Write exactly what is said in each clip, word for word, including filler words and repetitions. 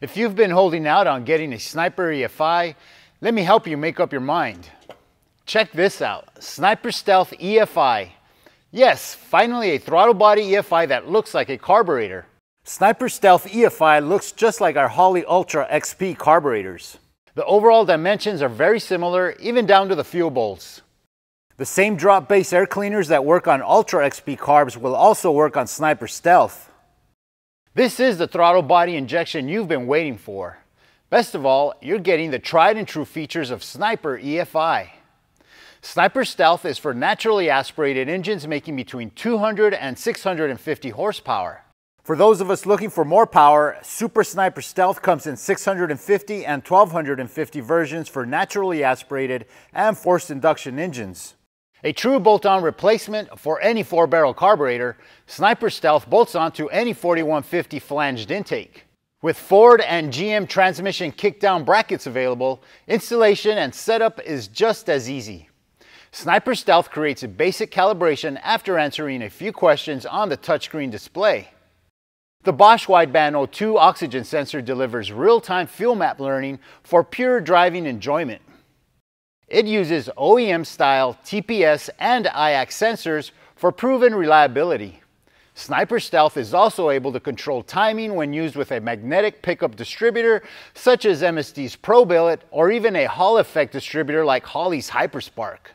If you've been holding out on getting a Sniper E F I, let me help you make up your mind. Check this out, Sniper Stealth E F I. Yes, finally a throttle body E F I that looks like a carburetor. Sniper Stealth E F I looks just like our Holley Ultra X P carburetors. The overall dimensions are very similar, even down to the fuel bowls. The same drop base air cleaners that work on Ultra X P carbs will also work on Sniper Stealth. This is the throttle body injection you've been waiting for. Best of all, you're getting the tried and true features of Sniper E F I. Sniper Stealth is for naturally aspirated engines making between two hundred and six hundred fifty horsepower. For those of us looking for more power, Super Sniper Stealth comes in six hundred fifty and twelve hundred fifty versions for naturally aspirated and forced induction engines. A true bolt-on replacement for any four-barrel carburetor, Sniper Stealth bolts onto any forty-one fifty flanged intake. With Ford and G M transmission kickdown brackets available, installation and setup is just as easy. Sniper Stealth creates a basic calibration after answering a few questions on the touchscreen display. The Bosch Wideband O two oxygen sensor delivers real-time fuel map learning for pure driving enjoyment. It uses O E M-style T P S and I A C sensors for proven reliability. Sniper Stealth is also able to control timing when used with a magnetic pickup distributor such as M S D's Pro Billet or even a Hall effect distributor like Holley's HyperSpark.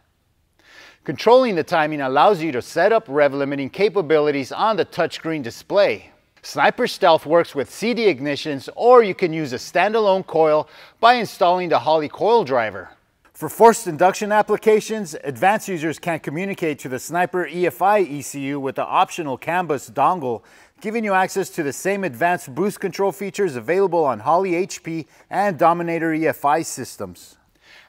Controlling the timing allows you to set up rev limiting capabilities on the touchscreen display. Sniper Stealth works with C D ignitions, or you can use a standalone coil by installing the Holley coil driver. For forced induction applications, advanced users can communicate to the Sniper E F I E C U with the optional CANBUS dongle, giving you access to the same advanced boost control features available on Holley H P and Dominator E F I systems.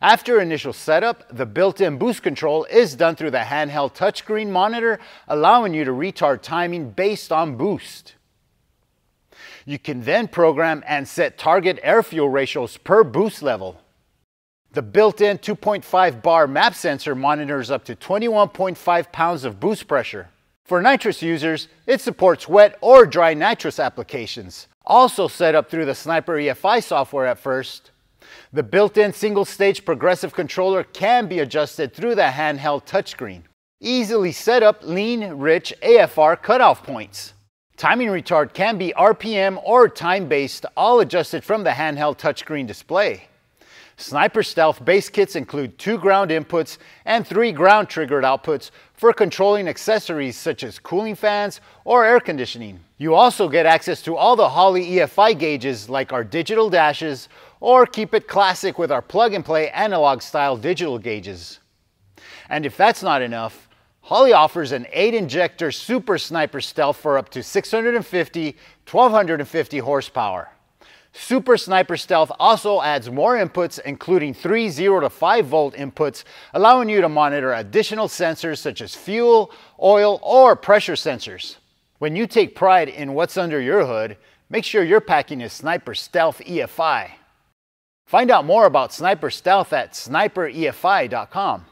After initial setup, the built-in boost control is done through the handheld touchscreen monitor, allowing you to retard timing based on boost. You can then program and set target air-fuel ratios per boost level. The built-in two point five bar map sensor monitors up to twenty-one point five pounds of boost pressure. For nitrous users, it supports wet or dry nitrous applications, also set up through the Sniper E F I software at first. The built-in single-stage progressive controller can be adjusted through the handheld touchscreen. Easily set up lean, rich A F R cutoff points. Timing retard can be R P M or time-based, all adjusted from the handheld touchscreen display. Sniper Stealth base kits include two ground inputs and three ground-triggered outputs for controlling accessories such as cooling fans or air conditioning. You also get access to all the Holley E F I gauges like our digital dashes, or keep it classic with our plug-and-play analog-style digital gauges. And if that's not enough, Holley offers an eight injector Super Sniper Stealth for up to six hundred fifty, twelve hundred fifty horsepower. Super Sniper Stealth also adds more inputs, including three zero to five volt inputs, allowing you to monitor additional sensors such as fuel, oil, or pressure sensors. When you take pride in what's under your hood, make sure you're packing a Sniper Stealth E F I. Find out more about Sniper Stealth at sniper E F I dot com.